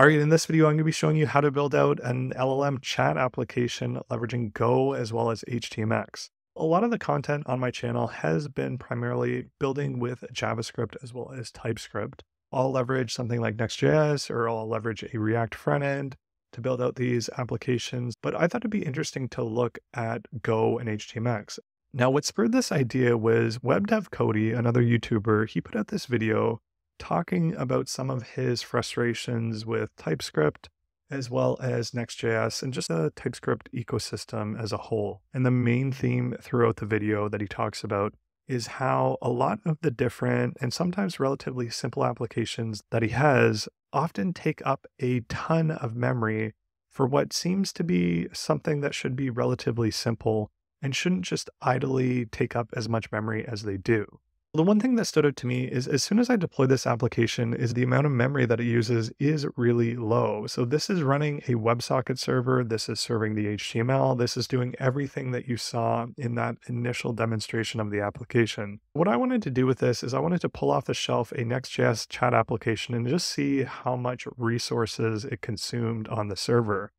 All right, in this video, I'm going to be showing you how to build out an LLM chat application leveraging Go as well as HTMX. A lot of the content on my channel has been primarily building with JavaScript as well as TypeScript. I'll leverage something like Next.js or I'll leverage a React front end to build out these applications, but I thought it'd be interesting to look at Go and HTMX. Now, what spurred this idea was Web Dev Cody, another YouTuber. He put out this video talking about some of his frustrations with TypeScript as well as Next.js and just the TypeScript ecosystem as a whole. And the main theme throughout the video that he talks about is how a lot of the different and sometimes relatively simple applications that he has often take up a ton of memory for what seems to be something that should be relatively simple and shouldn't just idly take up as much memory as they do. The one thing that stood out to me is as soon as I deploy this application is the amount of memory that it uses is really low. So this is running a WebSocket server. This is serving the HTML. This is doing everything that you saw in that initial demonstration of the application. What I wanted to do with this is I wanted to pull off the shelf a Next.js chat application and just see how much resources it consumed on the server.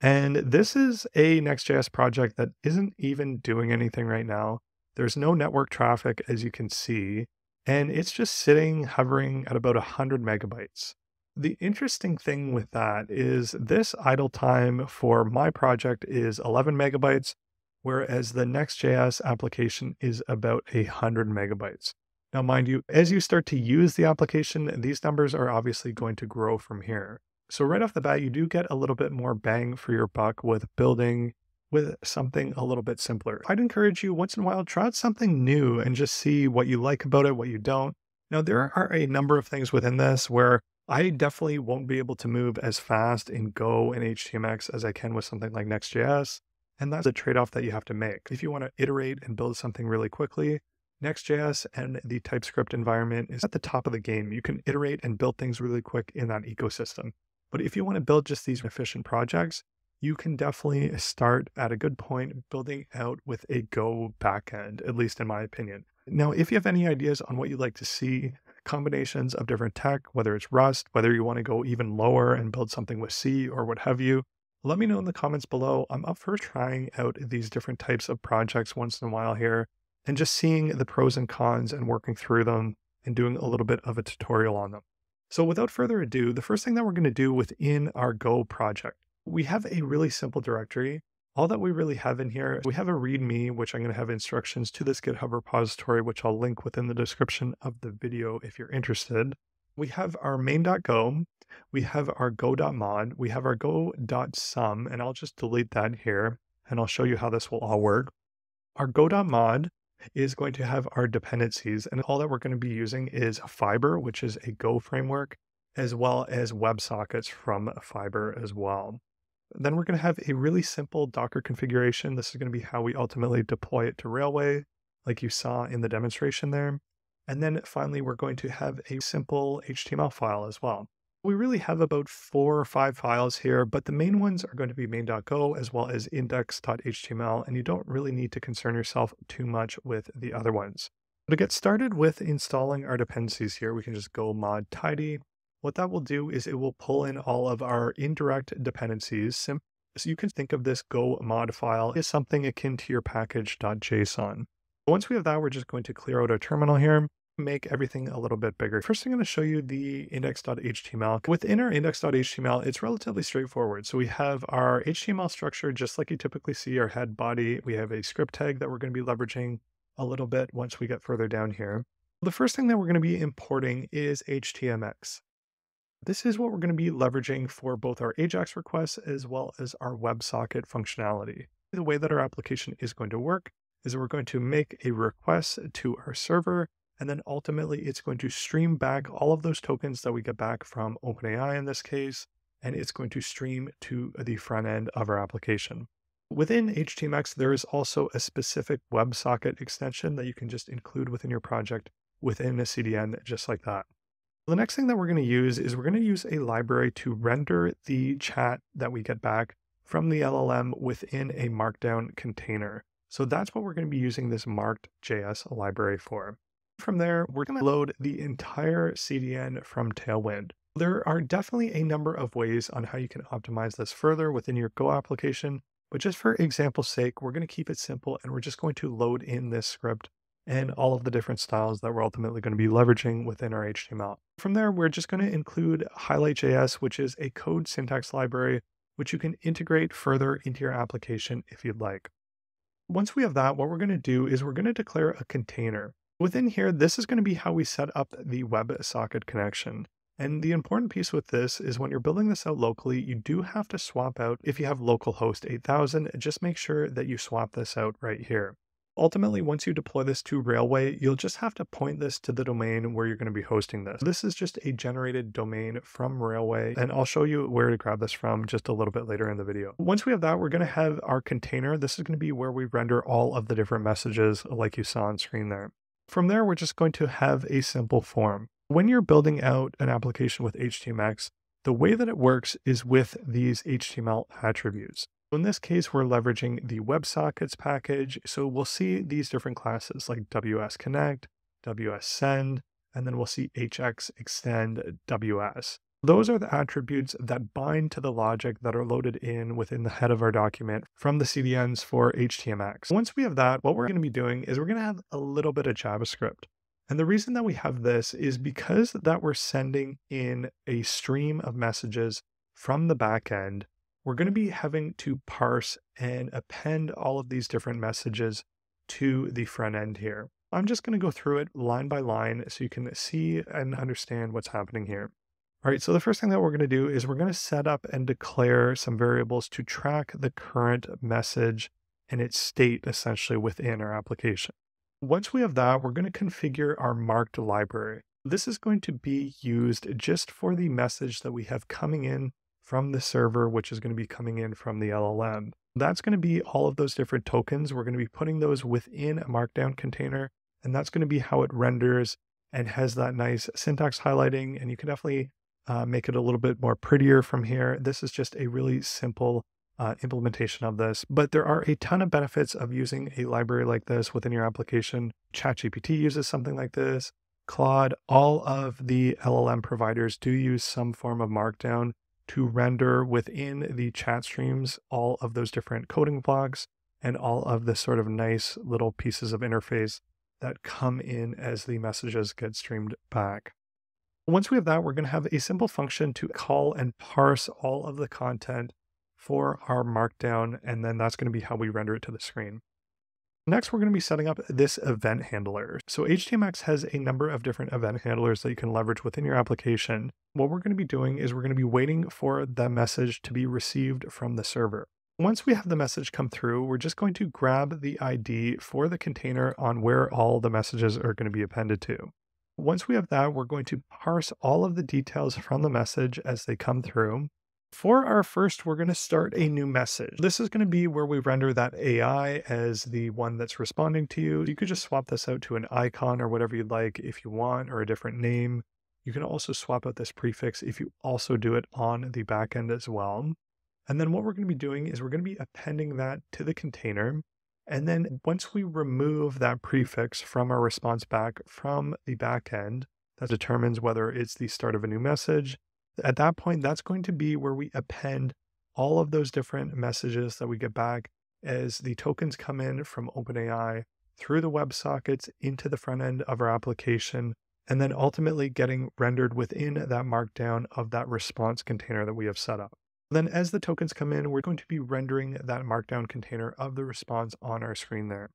And this is a Next.js project that isn't even doing anything right now. There's no network traffic, as you can see, and it's just sitting, hovering at about 100 megabytes. The interesting thing with that is this idle time for my project is 11 megabytes, whereas the Next.js application is about 100 megabytes. Now, mind you, as you start to use the application, these numbers are obviously going to grow from here. So right off the bat, you do get a little bit more bang for your buck with building with something a little bit simpler. I'd encourage you once in a while, try out something new and just see what you like about it, what you don't. Now, there are a number of things within this where I definitely won't be able to move as fast in Go and HTMX as I can with something like Next.js. And that's a trade-off that you have to make. If you want to iterate and build something really quickly, Next.js and the TypeScript environment is at the top of the game. You can iterate and build things really quick in that ecosystem. But if you want to build just these efficient projects, you can definitely start at a good point building out with a Go backend, at least in my opinion. Now, if you have any ideas on what you'd like to see, combinations of different tech, whether it's Rust, whether you want to go even lower and build something with C or what have you, let me know in the comments below. I'm up for trying out these different types of projects once in a while here and just seeing the pros and cons and working through them and doing a little bit of a tutorial on them. So without further ado, the first thing that we're going to do within our Go project, we have a really simple directory. All that we really have in here, we have a README, which I'm going to have instructions to this GitHub repository, which I'll link within the description of the video if you're interested. We have our main.go, we have our go.mod, we have our go.sum, and I'll just delete that here, and I'll show you how this will all work. Our go.mod is going to have our dependencies, and all that we're going to be using is Fiber, which is a Go framework, as well as WebSockets from Fiber as well. Then we're going to have a really simple Docker configuration. This is going to be how we ultimately deploy it to Railway, like you saw in the demonstration there. And then finally, we're going to have a simple HTML file as well. We really have about 4 or 5 files here, but the main ones are going to be main.go as well as index.html, and you don't really need to concern yourself too much with the other ones. So to get started with installing our dependencies here, we can just go mod tidy. What that will do is it will pull in all of our indirect dependencies. So you can think of this go mod file as something akin to your package.json. Once we have that, we're just going to clear out our terminal here, make everything a little bit bigger. First, I'm going to show you the index.html. Within our index.html, it's relatively straightforward. So we have our HTML structure, just like you typically see, our head, body. We have a script tag that we're going to be leveraging a little bit once we get further down here. The first thing that we're going to be importing is HTMX. This is what we're going to be leveraging for both our AJAX requests as well as our WebSocket functionality. The way that our application is going to work is we're going to make a request to our server, and then ultimately it's going to stream back all of those tokens that we get back from OpenAI in this case, and it's going to stream to the front end of our application. Within HTMX, there is also a specific WebSocket extension that you can just include within your project within a CDN just like that. The next thing that we're going to use is we're going to use a library to render the chat that we get back from the LLM within a markdown container. So that's what we're going to be using this marked.js library for. From there, we're going to load the entire CDN from Tailwind. There are definitely a number of ways on how you can optimize this further within your Go application, but just for example's sake, we're going to keep it simple and we're just going to load in this script and all of the different styles that we're ultimately going to be leveraging within our HTML. From there, we're just going to include highlight.js, which is a code syntax library, which you can integrate further into your application if you'd like. Once we have that, what we're going to do is we're going to declare a container. Within here, this is going to be how we set up the WebSocket connection. And the important piece with this is when you're building this out locally, you do have to swap out. If you have localhost 8000, just make sure that you swap this out right here. Ultimately, once you deploy this to Railway, you'll just have to point this to the domain where you're going to be hosting this. This is just a generated domain from Railway, and I'll show you where to grab this from just a little bit later in the video. Once we have that, we're going to have our container. This is going to be where we render all of the different messages like you saw on screen there. From there, we're just going to have a simple form. When you're building out an application with HTMX, the way that it works is with these HTML attributes. In this case, we're leveraging the WebSockets package. So we'll see these different classes like WS Connect, WS Send, and then we'll see HX Extend WS. Those are the attributes that bind to the logic that are loaded in within the head of our document from the CDNs for HTMX. Once we have that, what we're going to be doing is we're going to have a little bit of JavaScript. And the reason that we have this is because that we're sending in a stream of messages from the backend, we're going to be having to parse and append all of these different messages to the front end here. I'm just going to go through it line by line so you can see and understand what's happening here. All right, so the first thing that we're going to do is we're going to set up and declare some variables to track the current message and its state essentially within our application. Once we have that, we're going to configure our marked library. This is going to be used just for the message that we have coming in from the server, which is going to be coming in from the LLM. That's going to be all of those different tokens. We're going to be putting those within a markdown container, and that's going to be how it renders and has that nice syntax highlighting. And you can definitely make it a little bit more prettier from here. This is just a really simple implementation of this, but there are a ton of benefits of using a library like this within your application. ChatGPT uses something like this. Claude, all of the LLM providers do use some form of markdown to render within the chat streams, all of those different coding blocks and all of the sort of nice little pieces of interface that come in as the messages get streamed back. Once we have that, we're going to have a simple function to call and parse all of the content for our markdown, and then that's going to be how we render it to the screen. Next, we're going to be setting up this event handler. So HTMX has a number of different event handlers that you can leverage within your application. What we're going to be doing is we're going to be waiting for the message to be received from the server. Once we have the message come through, we're just going to grab the ID for the container on where all the messages are going to be appended to. Once we have that, we're going to parse all of the details from the message as they come through. For our first, we're going to start a new message. This is going to be where we render that AI as the one that's responding to you. You could just swap this out to an icon or whatever you'd like if you want, or a different name. You can also swap out this prefix if you also do it on the back end as well. And then what we're going to be doing is we're going to be appending that to the container. And then once we remove that prefix from our response back from the backend, that determines whether it's the start of a new message. At that point, that's going to be where we append all of those different messages that we get back as the tokens come in from OpenAI through the WebSockets into the front end of our application, and then ultimately getting rendered within that markdown of that response container that we have set up. Then as the tokens come in, we're going to be rendering that markdown container of the response on our screen there.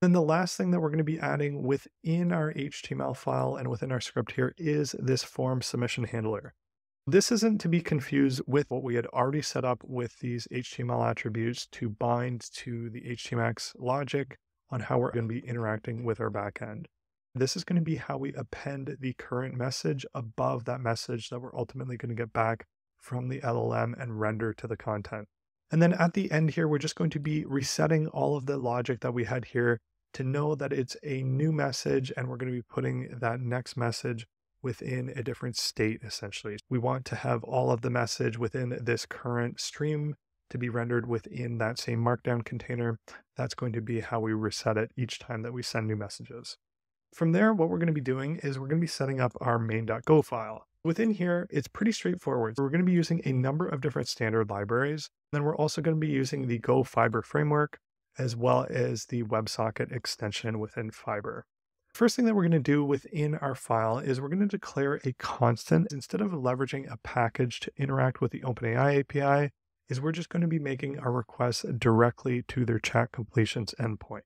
Then the last thing that we're going to be adding within our HTML file and within our script here is this form submission handler. This isn't to be confused with what we had already set up with these HTML attributes to bind to the HTMX logic on how we're going to be interacting with our backend. This is going to be how we append the current message above that message that we're ultimately going to get back from the LLM and render to the content. And then at the end here, we're just going to be resetting all of the logic that we had here to know that it's a new message, and we're going to be putting that next message within a different state, essentially. We want to have all of the message within this current stream to be rendered within that same markdown container. That's going to be how we reset it each time that we send new messages. From there, what we're going to be doing is we're going to be setting up our main.go file. Within here, it's pretty straightforward. We're going to be using a number of different standard libraries. Then we're also going to be using the GoFiber framework, as well as the WebSocket extension within Fiber. First thing that we're going to do within our file is we're going to declare a constant. Instead of leveraging a package to interact with the OpenAI API, is we're just going to be making our requests directly to their chat completions endpoint.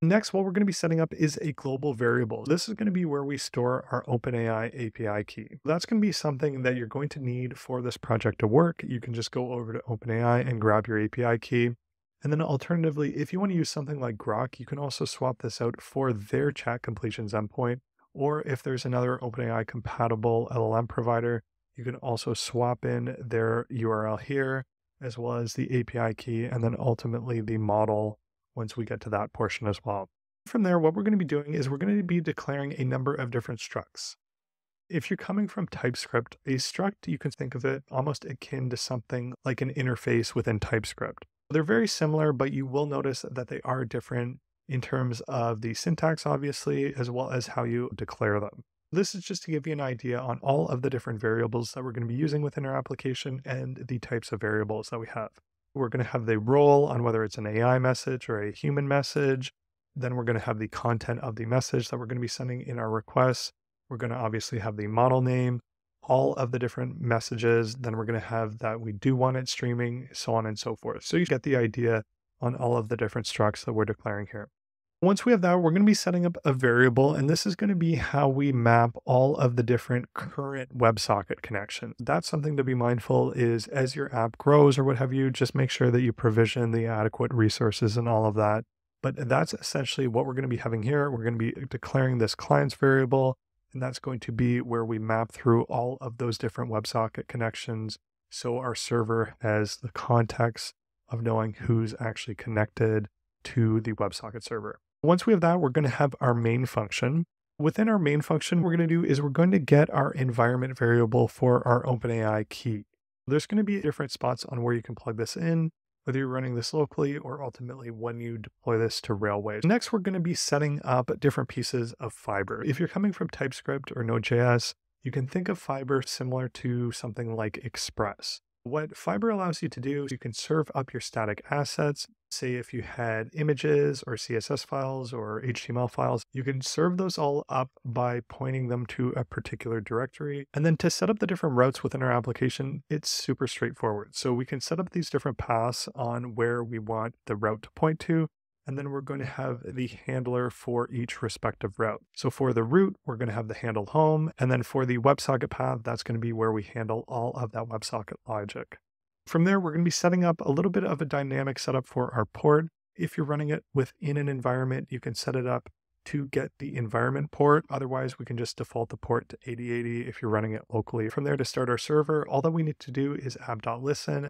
Next, what we're going to be setting up is a global variable. This is going to be where we store our OpenAI API key. That's going to be something that you're going to need for this project to work. You can just go over to OpenAI and grab your API key. And then alternatively, if you want to use something like Grok, you can also swap this out for their chat completions endpoint. Or if there's another OpenAI compatible LLM provider, you can also swap in their URL here, as well as the API key, and then ultimately the model once we get to that portion as well. From there, what we're going to be doing is we're going to be declaring a number of different structs. If you're coming from TypeScript, a struct, you can think of it almost akin to something like an interface within TypeScript. They're very similar, but you will notice that they are different in terms of the syntax, obviously, as well as how you declare them. This is just to give you an idea on all of the different variables that we're going to be using within our application and the types of variables that we have. We're going to have the role on whether it's an AI message or a human message. Then we're going to have the content of the message that we're going to be sending in our requests. We're going to obviously have the model name, all of the different messages. Then we're going to have that we do want it streaming, so on and so forth. So you get the idea on all of the different structs that we're declaring here. Once we have that, we're going to be setting up a variable, and this is going to be how we map all of the different current WebSocket connections. That's something to be mindful is as your app grows or what have you, just make sure that you provision the adequate resources and all of that. But that's essentially what we're going to be having here. We're going to be declaring this clients variable, and that's going to be where we map through all of those different WebSocket connections. So our server has the context of knowing who's actually connected to the WebSocket server. Once we have that, we're going to have our main function. Within our main function, what we're going to do is we're going to get our environment variable for our OpenAI key. There's going to be different spots on where you can plug this in, whether you're running this locally or ultimately when you deploy this to Railway. Next, we're going to be setting up different pieces of Fiber. If you're coming from TypeScript or Node.js, you can think of Fiber similar to something like Express. What Fiber allows you to do is you can serve up your static assets. Say if you had images or CSS files or HTML files, you can serve those all up by pointing them to a particular directory. And then to set up the different routes within our application, it's super straightforward. So we can set up these different paths on where we want the route to point to. And then we're going to have the handler for each respective route. So for the route, we're going to have the handle home. And then for the WebSocket path, that's going to be where we handle all of that WebSocket logic. From there, we're going to be setting up a little bit of a dynamic setup for our port. If you're running it within an environment, you can set it up to get the environment port. Otherwise, we can just default the port to 8080 if you're running it locally. From there to start our server, all that we need to do is app.listen.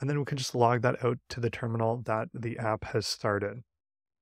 And then we can just log that out to the terminal that the app has started.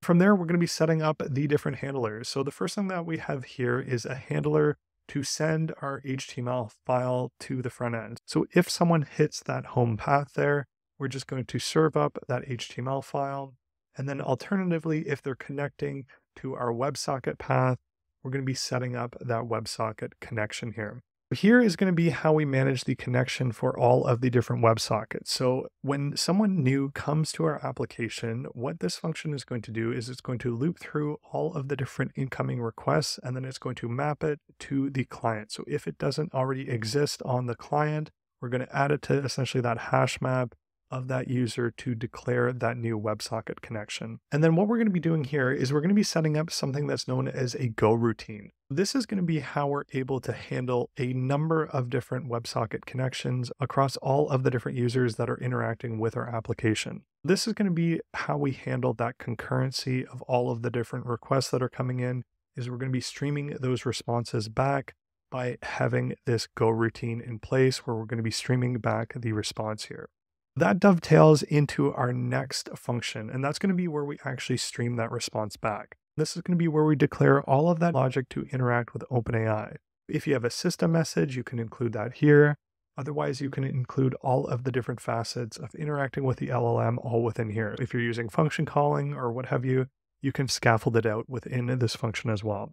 From there, we're going to be setting up the different handlers. So the first thing that we have here is a handler to send our HTML file to the front end. So if someone hits that home path there, we're just going to serve up that HTML file. And then alternatively, if they're connecting to our WebSocket path, we're going to be setting up that WebSocket connection here. Here is going to be how we manage the connection for all of the different WebSockets. So when someone new comes to our application, what this function is going to do is it's going to loop through all of the different incoming requests, and then it's going to map it to the client. So if it doesn't already exist on the client, we're going to add it to essentially that hash map of that user to declare that new WebSocket connection. And then what we're going to be doing here is we're going to be setting up something that's known as a Go routine. This is going to be how we're able to handle a number of different WebSocket connections across all of the different users that are interacting with our application. This is going to be how we handle that concurrency of all of the different requests that are coming in, is we're going to be streaming those responses back by having this Go routine in place where we're going to be streaming back the response here. That dovetails into our next function, and that's going to be where we actually stream that response back. This is going to be where we declare all of that logic to interact with OpenAI. If you have a system message, you can include that here. Otherwise, you can include all of the different facets of interacting with the LLM all within here. If you're using function calling or what have you, you can scaffold it out within this function as well.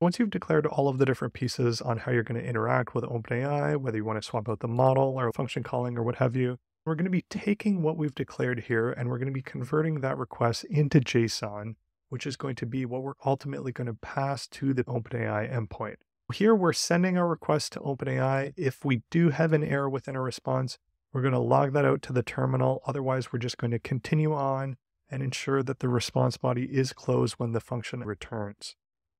Once you've declared all of the different pieces on how you're going to interact with OpenAI, whether you want to swap out the model or function calling or what have you, we're going to be taking what we've declared here and we're going to be converting that request into JSON, which is going to be what we're ultimately going to pass to the OpenAI endpoint. Here we're sending our request to OpenAI. If we do have an error within a response, we're going to log that out to the terminal. Otherwise, we're just going to continue on and ensure that the response body is closed when the function returns.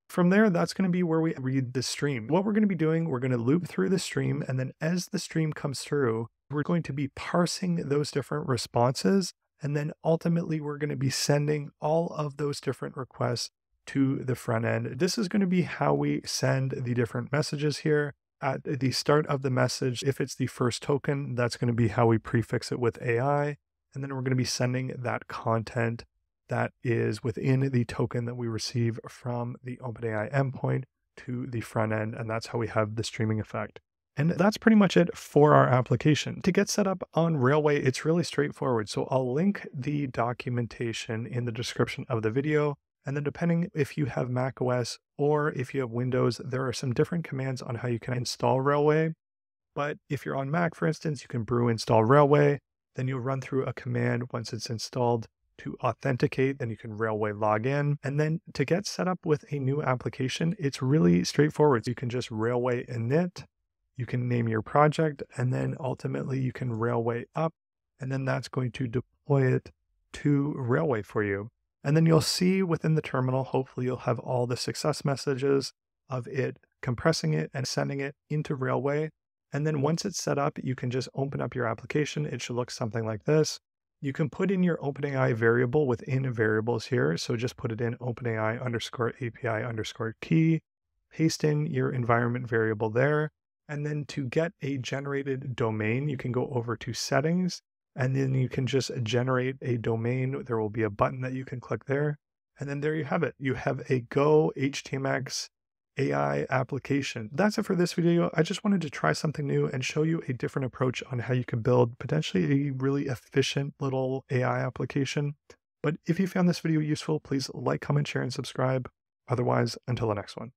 From there, that's going to be where we read the stream. What we're going to be doing, we're going to loop through the stream, and then as the stream comes through, we're going to be parsing those different responses, and then ultimately we're going to be sending all of those different requests to the front end. This is going to be how we send the different messages here. At the start of the message, if it's the first token, that's going to be how we prefix it with AI. And then we're going to be sending that content that is within the token that we receive from the OpenAI endpoint to the front end. And that's how we have the streaming effect. And that's pretty much it for our application. To get set up on Railway, it's really straightforward. So I'll link the documentation in the description of the video. And then depending if you have macOS or if you have Windows, there are some different commands on how you can install Railway. But if you're on Mac, for instance, you can brew install Railway. Then you'll run through a command once it's installed to authenticate, then you can Railway log in. And then to get set up with a new application, it's really straightforward. You can just Railway init, you can name your project, and then ultimately you can Railway up, and then that's going to deploy it to Railway for you. And then you'll see within the terminal, hopefully you'll have all the success messages of it compressing it and sending it into Railway. And then once it's set up, you can just open up your application. It should look something like this. You can put in your OpenAI variable within variables here. So just put it in OpenAI underscore API underscore key, paste in your environment variable there. And then to get a generated domain, you can go over to settings and then you can just generate a domain. There will be a button that you can click there. And then there you have it. You have a Go HTMX AI application. That's it for this video. I just wanted to try something new and show you a different approach on how you can build potentially a really efficient little AI application. But if you found this video useful, please like, comment, share, and subscribe. Otherwise, until the next one.